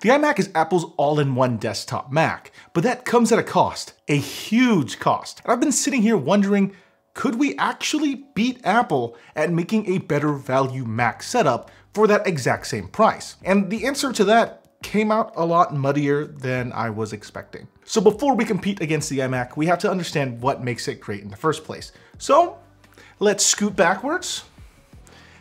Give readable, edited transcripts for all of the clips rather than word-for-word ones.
The iMac is Apple's all-in-one desktop Mac, but that comes at a cost, a huge cost. And I've been sitting here wondering, could we actually beat Apple at making a better value Mac setup for that exact same price? And the answer to that came out a lot muddier than I was expecting. So before we compete against the iMac, we have to understand what makes it great in the first place. So let's scoot backwards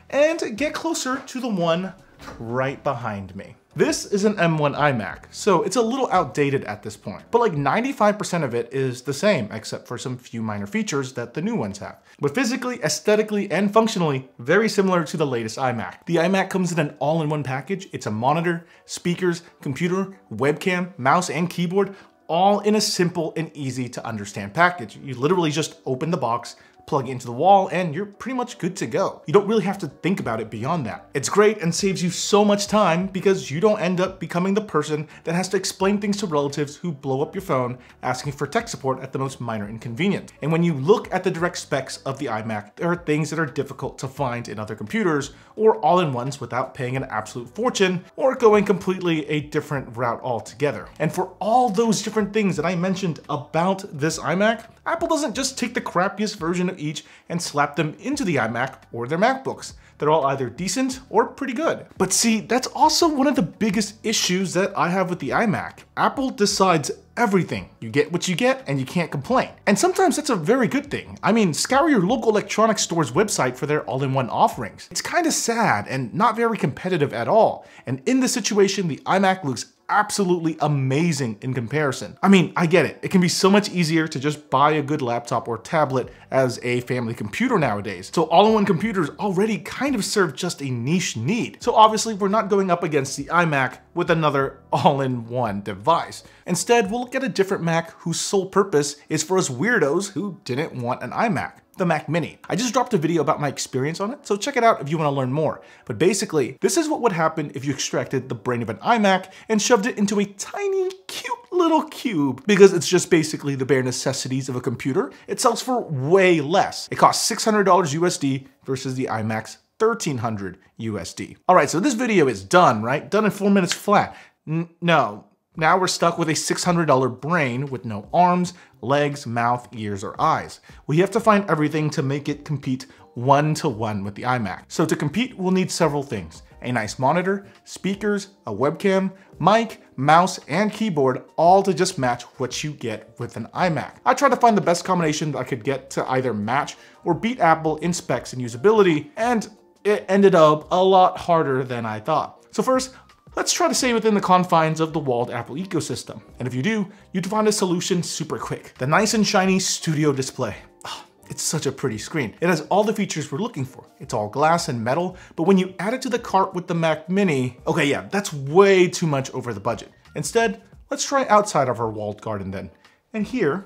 and get closer to the one right behind me. This is an M1 iMac, so it's a little outdated at this point, but like 95% of it is the same, except for some few minor features that the new ones have. But physically, aesthetically, and functionally, very similar to the latest iMac. The iMac comes in an all-in-one package. It's a monitor, speakers, computer, webcam, mouse, and keyboard, all in a simple and easy to understand package. You literally just open the box, plug it into the wall, and you're pretty much good to go. You don't really have to think about it beyond that. It's great and saves you so much time because you don't end up becoming the person that has to explain things to relatives who blow up your phone asking for tech support at the most minor inconvenience. And when you look at the direct specs of the iMac, there are things that are difficult to find in other computers or all-in-ones without paying an absolute fortune or going completely a different route altogether. And for all those different things that I mentioned about this iMac, Apple doesn't just take the crappiest version of each and slap them into the iMac or their MacBooks. They're all either decent or pretty good. But see, that's also one of the biggest issues that I have with the iMac. Apple decides everything. You get what you get and you can't complain. And sometimes that's a very good thing. I mean, scour your local electronics store's website for their all-in-one offerings. It's kind of sad and not very competitive at all. And in this situation, the iMac looks absolutely amazing in comparison. I mean, I get it. It can be so much easier to just buy a good laptop or tablet as a family computer nowadays. So all-in-one computers already kind of serve just a niche need. So obviously we're not going up against the iMac with another all-in-one device. Instead, we'll look at a different Mac whose sole purpose is for us weirdos who didn't want an iMac. The Mac Mini. I just dropped a video about my experience on it, so check it out if you want to learn more. But basically, this is what would happen if you extracted the brain of an iMac and shoved it into a tiny, cute little cube, because it's just basically the bare necessities of a computer. It sells for way less. It costs $600 USD versus the iMac's $1,300 USD. All right, so this video is done, right? Done in 4 minutes flat. No. Now we're stuck with a $600 brain with no arms, legs, mouth, ears, or eyes. We have to find everything to make it compete one-to-one with the iMac. So to compete, we'll need several things. A nice monitor, speakers, a webcam, mic, mouse, and keyboard, all to just match what you get with an iMac. I tried to find the best combination that I could get to either match or beat Apple in specs and usability, and it ended up a lot harder than I thought. So first, let's try to stay within the confines of the walled Apple ecosystem. And if you do, you'd find a solution super quick. The nice and shiny Studio Display. Oh, it's such a pretty screen. It has all the features we're looking for. It's all glass and metal, but when you add it to the cart with the Mac Mini, okay, yeah, that's way too much over the budget. Instead, let's try outside of our walled garden then. And here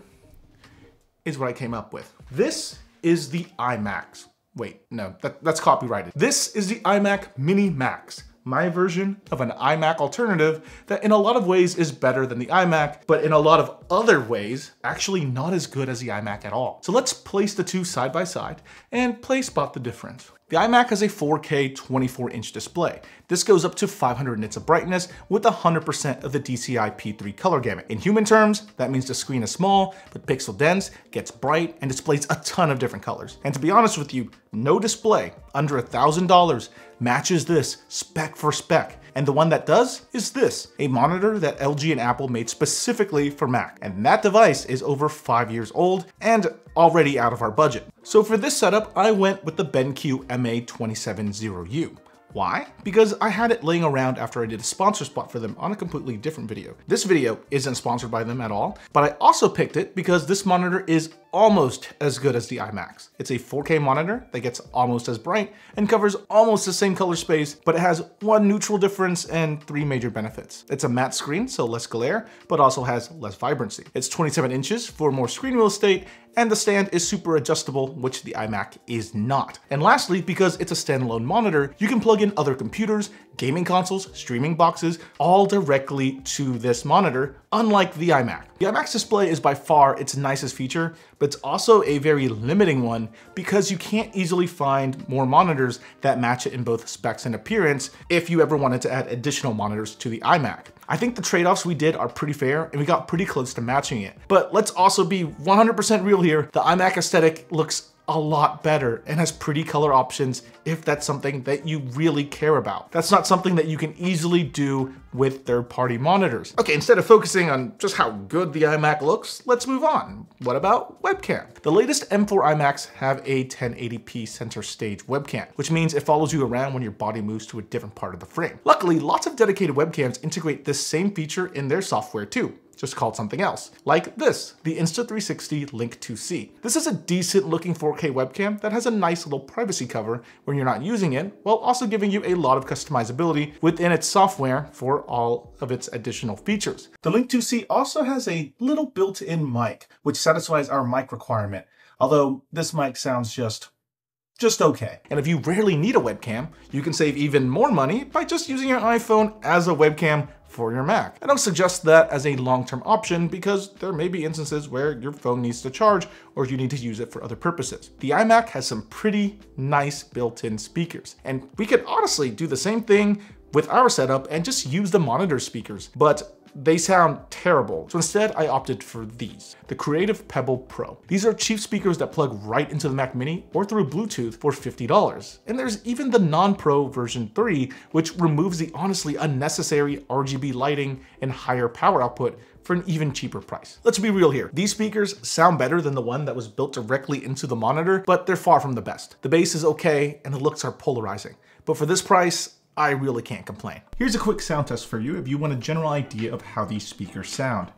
is what I came up with. This is the iMac. Wait, no, that's copyrighted. This is the iMac Mini Max. My version of an iMac alternative that in a lot of ways is better than the iMac, but in a lot of other ways, actually not as good as the iMac at all. So let's place the two side by side and play spot the difference. The iMac has a 4K 24-inch display. This goes up to 500 nits of brightness with 100% of the DCI P3 color gamut. In human terms, that means the screen is small, but pixel dense, gets bright, and displays a ton of different colors. And to be honest with you, no display under $1,000 matches this spec for spec. And the one that does is this, a monitor that LG and Apple made specifically for Mac. And that device is over 5 years old and already out of our budget. So for this setup, I went with the BenQ MA270U. Why? Because I had it laying around after I did a sponsor spot for them on a completely different video. This video isn't sponsored by them at all, but I also picked it because this monitor is almost as good as the iMac. It's a 4K monitor that gets almost as bright and covers almost the same color space, but it has one neutral difference and three major benefits. It's a matte screen, so less glare, but also has less vibrancy. It's 27 inches for more screen real estate, and the stand is super adjustable, which the iMac is not. And lastly, because it's a standalone monitor, you can plug in other computers, gaming consoles, streaming boxes, all directly to this monitor, unlike the iMac. The iMac's display is by far its nicest feature, but it's also a very limiting one because you can't easily find more monitors that match it in both specs and appearance if you ever wanted to add additional monitors to the iMac. I think the trade-offs we did are pretty fair and we got pretty close to matching it. But let's also be 100% real here, the iMac aesthetic looks a lot better and has pretty color options if that's something that you really care about. That's not something that you can easily do with third-party monitors. Okay, instead of focusing on just how good the iMac looks, let's move on. What about webcam? The latest M4 iMacs have a 1080p center stage webcam, which means it follows you around when your body moves to a different part of the frame. Luckily, lots of dedicated webcams integrate this same feature in their software too, just called something else, like this, the Insta360 Link 2C. This is a decent looking 4K webcam that has a nice little privacy cover when you're not using it, while also giving you a lot of customizability within its software for all of its additional features. The Link 2C also has a little built-in mic, which satisfies our mic requirement, although this mic sounds just okay. And if you rarely need a webcam, you can save even more money by just using your iPhone as a webcam for your Mac. I don't suggest that as a long-term option because there may be instances where your phone needs to charge or you need to use it for other purposes. The iMac has some pretty nice built-in speakers, and we could honestly do the same thing with our setup and just use the monitor speakers, but they sound terrible. So instead I opted for these, the Creative Pebble Pro. These are cheap speakers that plug right into the Mac Mini or through Bluetooth for $50. And there's even the non-Pro version 3, which removes the honestly unnecessary RGB lighting and higher power output for an even cheaper price. Let's be real here. These speakers sound better than the one that was built directly into the monitor, but they're far from the best. The bass is okay and the looks are polarizing, but for this price, I really can't complain. Here's a quick sound test for you if you want a general idea of how these speakers sound.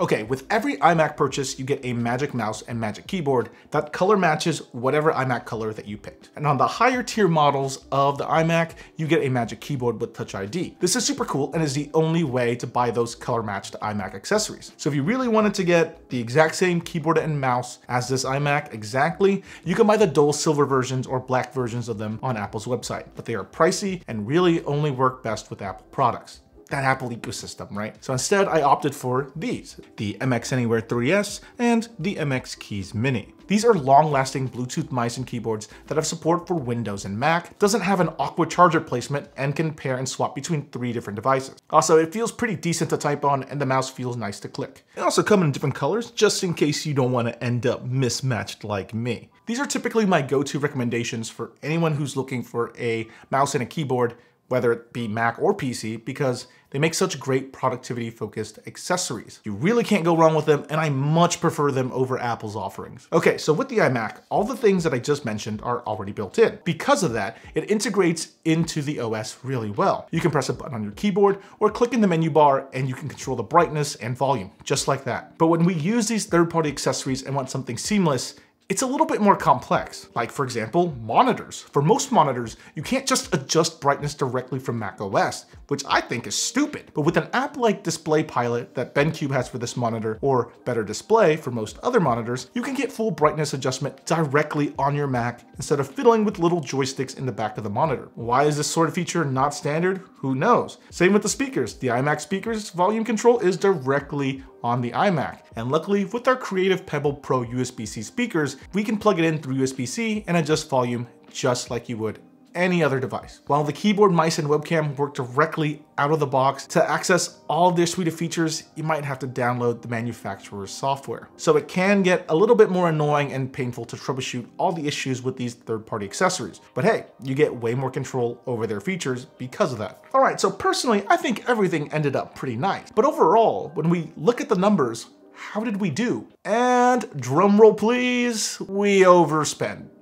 Okay, with every iMac purchase, you get a Magic Mouse and Magic Keyboard that color matches whatever iMac color that you picked. And on the higher tier models of the iMac, you get a Magic Keyboard with Touch ID. This is super cool and is the only way to buy those color matched iMac accessories. So if you really wanted to get the exact same keyboard and mouse as this iMac exactly, you can buy the dull silver versions or black versions of them on Apple's website, but they are pricey and really only work best with Apple products. That Apple ecosystem, right? So instead I opted for these, the MX Anywhere 3S and the MX Keys Mini. These are long-lasting Bluetooth mice and keyboards that have support for Windows and Mac, doesn't have an Aqua charger placement, and can pair and swap between three different devices. Also, it feels pretty decent to type on and the mouse feels nice to click. They also come in different colors just in case you don't want to end up mismatched like me. These are typically my go-to recommendations for anyone who's looking for a mouse and a keyboard, whether it be Mac or PC, because they make such great productivity-focused accessories. You really can't go wrong with them, and I much prefer them over Apple's offerings. Okay, so with the iMac, all the things that I just mentioned are already built in. Because of that, it integrates into the OS really well. You can press a button on your keyboard or click in the menu bar and you can control the brightness and volume, just like that. But when we use these third-party accessories and want something seamless, it's a little bit more complex. Like for example, monitors. For most monitors, you can't just adjust brightness directly from macOS, which I think is stupid. But with an app like Display Pilot that BenQ has for this monitor, or Better Display for most other monitors, you can get full brightness adjustment directly on your Mac instead of fiddling with little joysticks in the back of the monitor. Why is this sort of feature not standard? Who knows? Same with the speakers. The iMac speakers volume control is directly on the iMac. And luckily with our Creative Pebble Pro USB-C speakers, we can plug it in through USB-C and adjust volume just like you would any other device. While the keyboard, mice, and webcam work directly out of the box, to access all their suite of features, you might have to download the manufacturer's software. So it can get a little bit more annoying and painful to troubleshoot all the issues with these third-party accessories. But hey, you get way more control over their features because of that. All right, so personally, I think everything ended up pretty nice. But overall, when we look at the numbers, how did we do? And drumroll please, we overspent.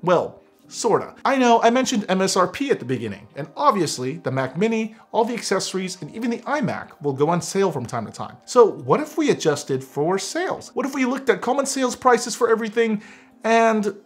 Well, sorta. I know I mentioned MSRP at the beginning, and obviously the Mac Mini, all the accessories, and even the iMac will go on sale from time to time. So what if we adjusted for sales? What if we looked at common sales prices for everything and,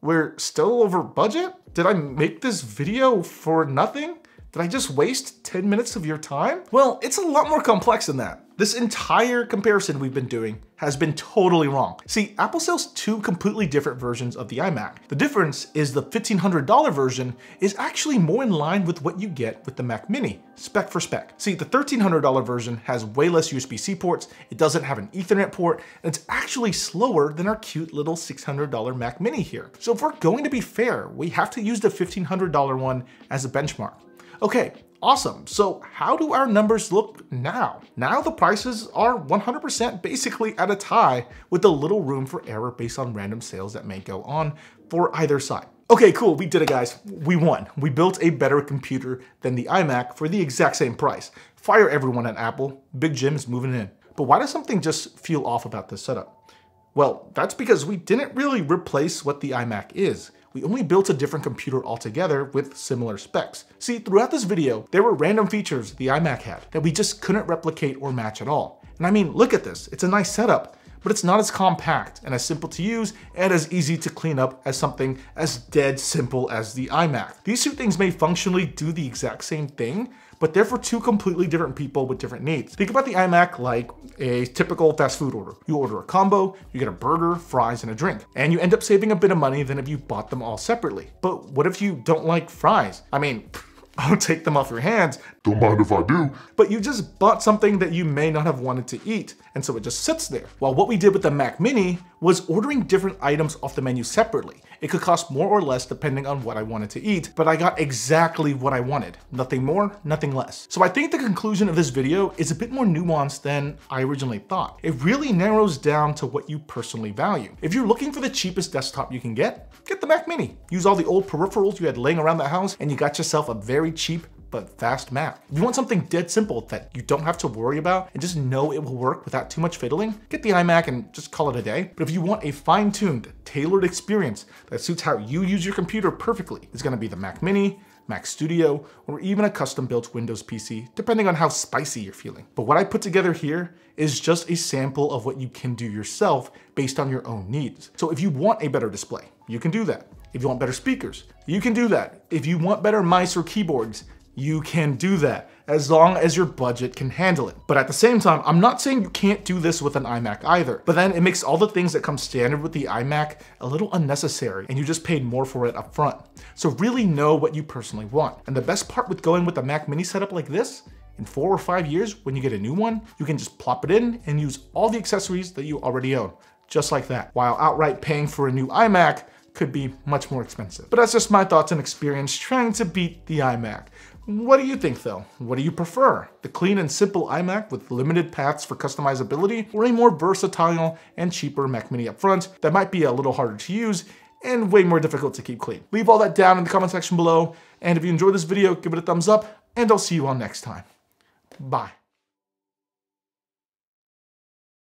we're still over budget? Did I make this video for nothing? Did I just waste 10 minutes of your time? Well, it's a lot more complex than that. This entire comparison we've been doing has been totally wrong. See, Apple sells two completely different versions of the iMac. The difference is the $1,500 version is actually more in line with what you get with the Mac Mini, spec for spec. See, the $1,300 version has way less USB-C ports, it doesn't have an Ethernet port, and it's actually slower than our cute little $600 Mac Mini here. So if we're going to be fair, we have to use the $1,500 one as a benchmark. Okay, awesome. So how do our numbers look now? Now the prices are 100% basically at a tie with a little room for error based on random sales that may go on for either side. Okay, cool, we did it guys, we won. We built a better computer than the iMac for the exact same price. Fire everyone at Apple, Big Jim is moving in. But why does something just feel off about this setup? Well, that's because we didn't really replace what the iMac is. We only built a different computer altogether with similar specs. See, throughout this video, there were random features the iMac had that we just couldn't replicate or match at all. And I mean, look at this, it's a nice setup, but it's not as compact and as simple to use and as easy to clean up as something as dead simple as the iMac. These two things may functionally do the exact same thing, but they're for two completely different people with different needs. Think about the iMac like a typical fast food order. You order a combo, you get a burger, fries, and a drink, and you end up saving a bit of money than if you bought them all separately. But what if you don't like fries? I mean, I'll take them off your hands. Don't mind if I do. But you just bought something that you may not have wanted to eat, and so it just sits there. While what we did with the Mac Mini was ordering different items off the menu separately. It could cost more or less depending on what I wanted to eat, but I got exactly what I wanted. Nothing more, nothing less. So I think the conclusion of this video is a bit more nuanced than I originally thought. It really narrows down to what you personally value. If you're looking for the cheapest desktop you can get the Mac Mini. Use all the old peripherals you had laying around the house and you got yourself a very cheap but fast Mac. If you want something dead simple that you don't have to worry about and just know it will work without too much fiddling, get the iMac and just call it a day. But if you want a fine-tuned, tailored experience that suits how you use your computer perfectly, it's gonna be the Mac Mini, Mac Studio, or even a custom-built Windows PC, depending on how spicy you're feeling. But what I put together here is just a sample of what you can do yourself based on your own needs. So if you want a better display, you can do that. If you want better speakers, you can do that. If you want better mice or keyboards, you can do that, as long as your budget can handle it. But at the same time, I'm not saying you can't do this with an iMac either, but then it makes all the things that come standard with the iMac a little unnecessary, and you just paid more for it up front. So really know what you personally want. And the best part with going with a Mac Mini setup like this, in 4 or 5 years, when you get a new one, you can just plop it in and use all the accessories that you already own, just like that, while outright paying for a new iMac could be much more expensive. But that's just my thoughts and experience trying to beat the iMac. What do you think though? What do you prefer? The clean and simple iMac with limited paths for customizability, or a more versatile and cheaper Mac Mini up front that might be a little harder to use and way more difficult to keep clean? Leave all that down in the comment section below, and if you enjoyed this video, give it a thumbs up, and I'll see you all next time. Bye.